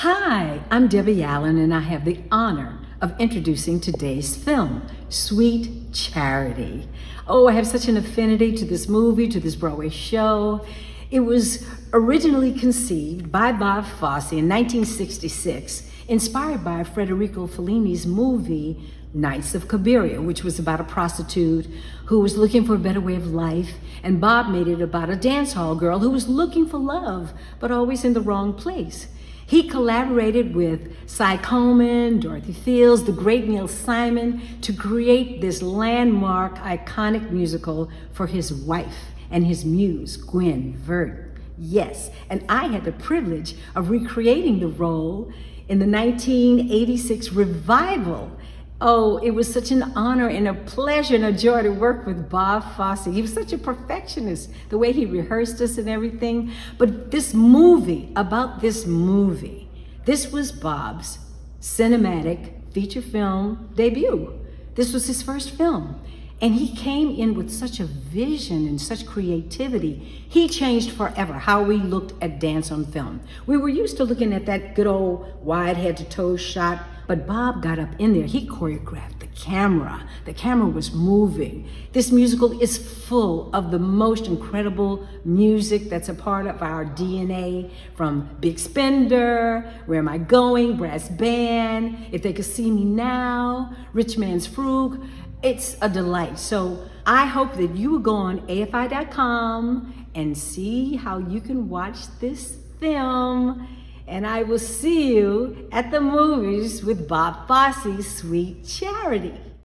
Hi, I'm Debbie Allen, and I have the honor of introducing today's film, Sweet Charity. Oh, I have such an affinity to this movie, to this Broadway show. It was originally conceived by Bob Fosse in 1966, inspired by Federico Fellini's movie, Nights of Cabiria, which was about a prostitute who was looking for a better way of life, and Bob made it about a dance hall girl who was looking for love, but always in the wrong place. He collaborated with Cy Coleman, Dorothy Fields, the great Neil Simon to create this landmark, iconic musical for his wife and his muse, Gwen Verdon. Yes, and I had the privilege of recreating the role in the 1986 revival. Oh, it was such an honor and a pleasure and a joy to work with Bob Fosse. He was such a perfectionist, the way he rehearsed us and everything. But this movie, this was Bob's cinematic feature film debut. This was his first film. And he came in with such a vision and such creativity. He changed forever how we looked at dance on film. We were used to looking at that good old wide head to toe shot, but Bob got up in there. He choreographed the camera. The camera was moving. This musical is full of the most incredible music that's a part of our DNA, from Big Spender, Where Am I Going, Brass Band, If They Could See Me Now, Rich Man's Frug. It's a delight. So I hope that you will go on AFI.com and see how you can watch this film. And I will see you at the movies with Bob Fosse's Sweet Charity.